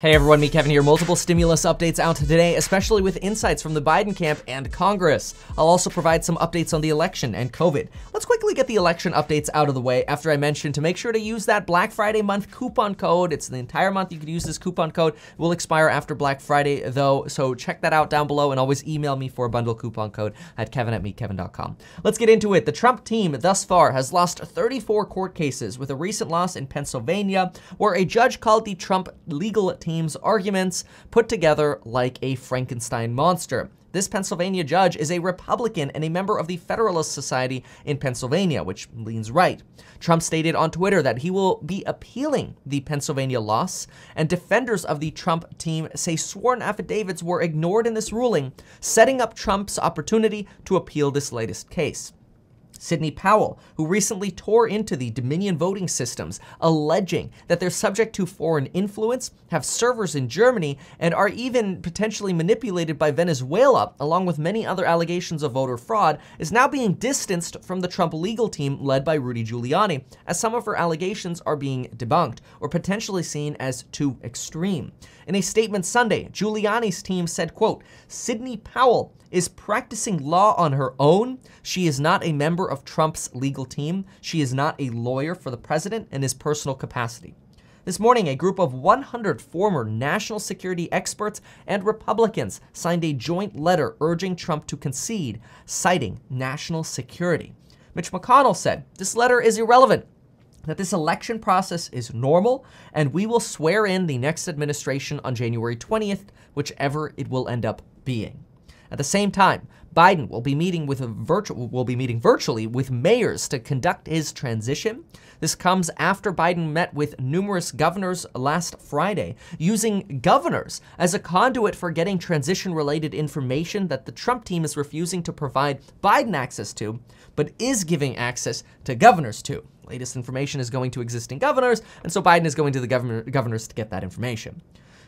Hey everyone, me Kevin here. Multiple stimulus updates out today, especially with insights from the Biden camp and Congress. I'll also provide some updates on the election and COVID. Let's quickly get the election updates out of the way after I mentioned to make sure to use that Black Friday month coupon code. It's the entire month you could use this coupon code. It will expire after Black Friday though, so check that out down below and always email me for a bundle coupon code at kevin@mekevin.com. Let's get into it. The Trump team thus far has lost 34 court cases with a recent loss in Pennsylvania where a judge called the Trump legal team's arguments put together like a Frankenstein monster. This Pennsylvania judge is a Republican and a member of the Federalist Society in Pennsylvania, which leans right. Trump stated on Twitter that he will be appealing the Pennsylvania loss, and defenders of the Trump team say sworn affidavits were ignored in this ruling, setting up Trump's opportunity to appeal this latest case. Sydney Powell, who recently tore into the Dominion voting systems, alleging that they're subject to foreign influence, have servers in Germany, and are even potentially manipulated by Venezuela, along with many other allegations of voter fraud, is now being distanced from the Trump legal team led by Rudy Giuliani, as some of her allegations are being debunked or potentially seen as too extreme. In a statement Sunday, Giuliani's team said, quote, "Sydney Powell is practicing law on her own. She is not a member of Trump's legal team. She is not a lawyer for the president in his personal capacity." This morning, a group of 100 former national security experts and Republicans signed a joint letter urging Trump to concede, citing national security. Mitch McConnell said, "This letter is irrelevant, that this election process is normal, and we will swear in the next administration on January 20th, whichever it will end up being." At the same time, Biden will be meeting virtually with mayors to conduct his transition. This comes after Biden met with numerous governors last Friday, using governors as a conduit for getting transition-related information that the Trump team is refusing to provide Biden access to, but is giving access to governors to. Latest information is going to existing governors, and so Biden is going to the governors to get that information.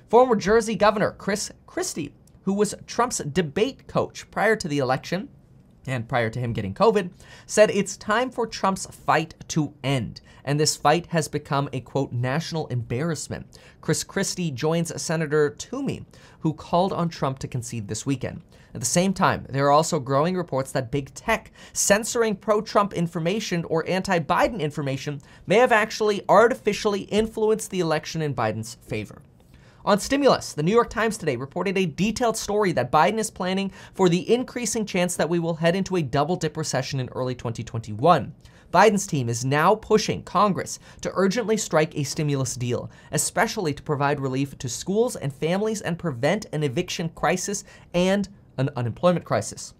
Former Jersey Governor Chris Christie, who was Trump's debate coach prior to the election and prior to him getting COVID, said it's time for Trump's fight to end, and this fight has become a, quote, national embarrassment. Chris Christie joins Senator Toomey, who called on Trump to concede this weekend. At the same time, there are also growing reports that big tech censoring pro-Trump information or anti-Biden information may have actually artificially influenced the election in Biden's favor. On stimulus, the New York Times today reported a detailed story that Biden is planning for the increasing chance that we will head into a double-dip recession in early 2021. Biden's team is now pushing Congress to urgently strike a stimulus deal, especially to provide relief to schools and families and prevent an eviction crisis and an unemployment crisis.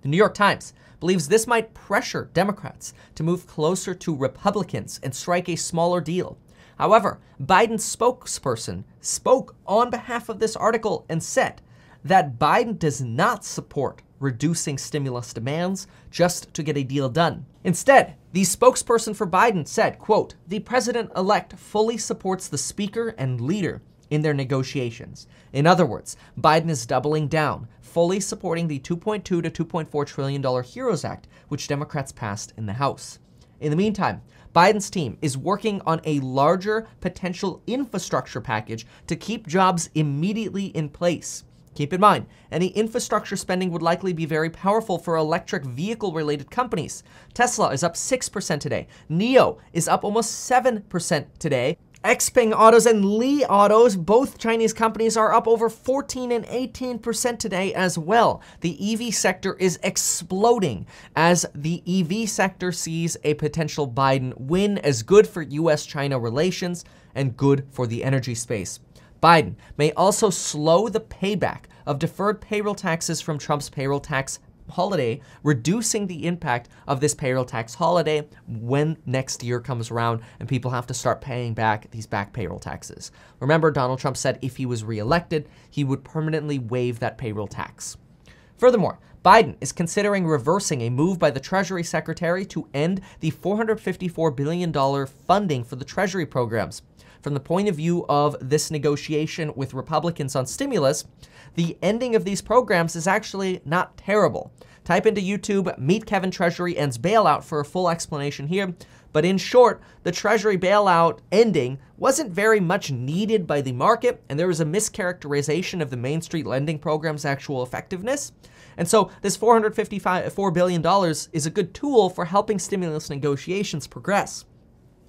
The New York Times believes this might pressure Democrats to move closer to Republicans and strike a smaller deal. However, Biden's spokesperson spoke on behalf of this article and said that Biden does not support reducing stimulus demands just to get a deal done. Instead, the spokesperson for Biden said, quote, "The president-elect fully supports the speaker and leader in their negotiations." In other words, Biden is doubling down, fully supporting the $2.2 to $2.4 trillion Heroes Act, which Democrats passed in the House. In the meantime, Biden's team is working on a larger potential infrastructure package to keep jobs immediately in place. Keep in mind, any infrastructure spending would likely be very powerful for electric vehicle-related companies. Tesla is up 6% today. NIO is up almost 7% today. Xpeng Autos and Li Autos, both Chinese companies, are up over 14 and 18% today as well. The EV sector is exploding as the EV sector sees a potential Biden win as good for US-China relations and good for the energy space. Biden may also slow the payback of deferred payroll taxes from Trump's payroll tax holiday, reducing the impact of this payroll tax holiday when next year comes around and people have to start paying back these back payroll taxes. Remember, Donald Trump said if he was reelected, he would permanently waive that payroll tax. Furthermore, Biden is considering reversing a move by the Treasury Secretary to end the $454 billion funding for the Treasury programs. From the point of view of this negotiation with Republicans on stimulus, the ending of these programs is actually not terrible. Type into YouTube, meet Kevin Treasury ends bailout for a full explanation here. But in short, the Treasury bailout ending wasn't very much needed by the market, and there was a mischaracterization of the Main Street lending program's actual effectiveness. And so this $454 billion is a good tool for helping stimulus negotiations progress.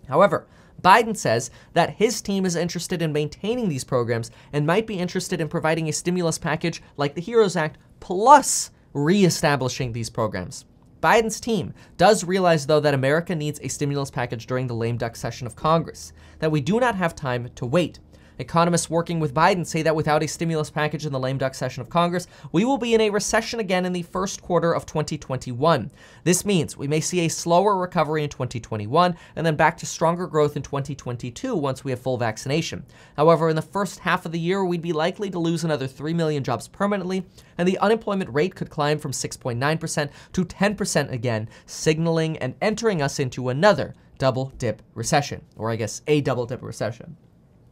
However, Biden says that his team is interested in maintaining these programs and might be interested in providing a stimulus package like the Heroes Act, plus reestablishing these programs. Biden's team does realize, though, that America needs a stimulus package during the lame duck session of Congress, that we do not have time to wait. Economists working with Biden say that without a stimulus package in the lame duck session of Congress, we will be in a recession again in the first quarter of 2021. This means we may see a slower recovery in 2021 and then back to stronger growth in 2022 once we have full vaccination. However, in the first half of the year, we'd be likely to lose another 3 million jobs permanently, and the unemployment rate could climb from 6.9% to 10% again, signaling and entering us into another double-dip recession, or I guess a double-dip recession.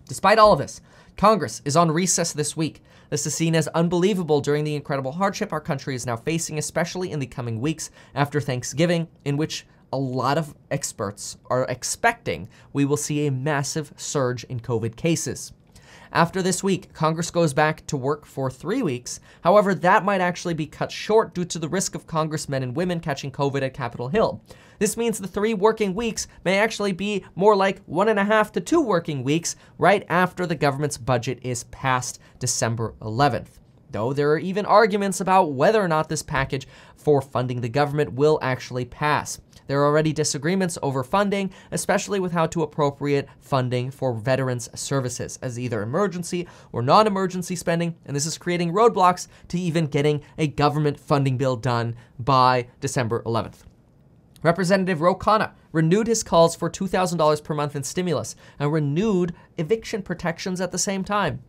Despite all of this, Congress is on recess this week. This is seen as unbelievable during the incredible hardship our country is now facing, especially in the coming weeks after Thanksgiving, in which a lot of experts are expecting we will see a massive surge in COVID cases. After this week, Congress goes back to work for 3 weeks. However, that might actually be cut short due to the risk of congressmen and women catching COVID at Capitol Hill. This means the 3 working weeks may actually be more like 1.5 to 2 working weeks right after the government's budget is passed December 11th. Though there are even arguments about whether or not this package for funding the government will actually pass. There are already disagreements over funding, especially with how to appropriate funding for veterans services as either emergency or non-emergency spending, and this is creating roadblocks to even getting a government funding bill done by December 11th. Representative Ro Khanna renewed his calls for $2,000 per month in stimulus and renewed eviction protections at the same time.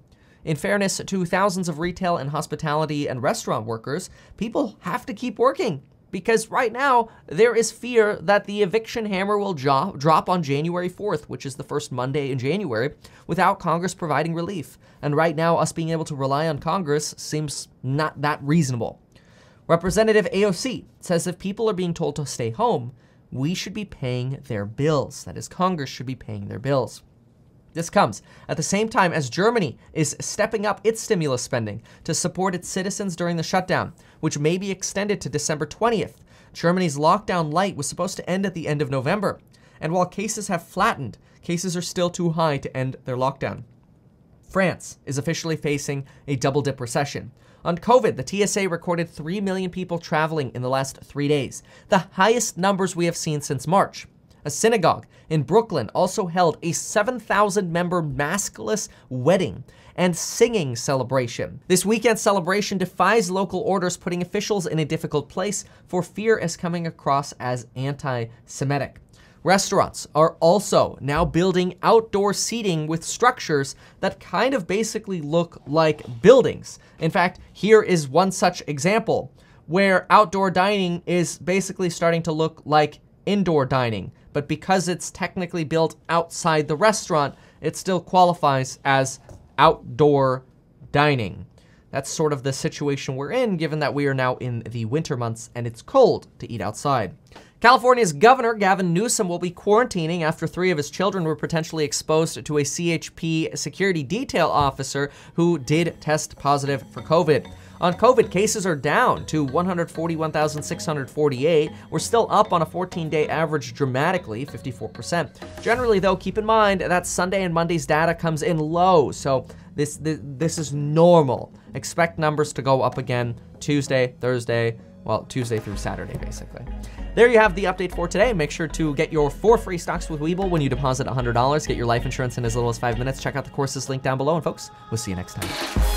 In fairness to thousands of retail and hospitality and restaurant workers, people have to keep working, because right now there is fear that the eviction hammer will drop on January 4th, which is the first Monday in January, without Congress providing relief. And right now, us being able to rely on Congress seems not that reasonable. Representative AOC says if people are being told to stay home, we should be paying their bills. That is, Congress should be paying their bills. This comes at the same time as Germany is stepping up its stimulus spending to support its citizens during the shutdown, which may be extended to December 20th. Germany's lockdown light was supposed to end at the end of November. And while cases have flattened, cases are still too high to end their lockdown. France is officially facing a double-dip recession. On COVID, the TSA recorded 3 million people traveling in the last 3 days, the highest numbers we have seen since March. A synagogue in Brooklyn also held a 7,000-member maskless wedding and singing celebration. This weekend's celebration defies local orders, putting officials in a difficult place for fear is coming across as anti-Semitic. Restaurants are also now building outdoor seating with structures that kind of basically look like buildings. In fact, here is one such example where outdoor dining is basically starting to look like indoor dining, but because it's technically built outside the restaurant, it still qualifies as outdoor dining. That's sort of the situation we're in, given that we are now in the winter months and it's cold to eat outside. California's Governor Gavin Newsom will be quarantining after 3 of his children were potentially exposed to a CHP security detail officer who did test positive for COVID. On COVID, cases are down to 141,648. We're still up on a 14-day average dramatically, 54%. Generally, though, keep in mind that Sunday and Monday's data comes in low, so this is normal. Expect numbers to go up again Tuesday, Thursday, well, Tuesday through Saturday, basically. There you have the update for today. Make sure to get your 4 free stocks with Webull when you deposit $100. Get your life insurance in as little as 5 minutes. Check out the courses linked down below, and folks, we'll see you next time.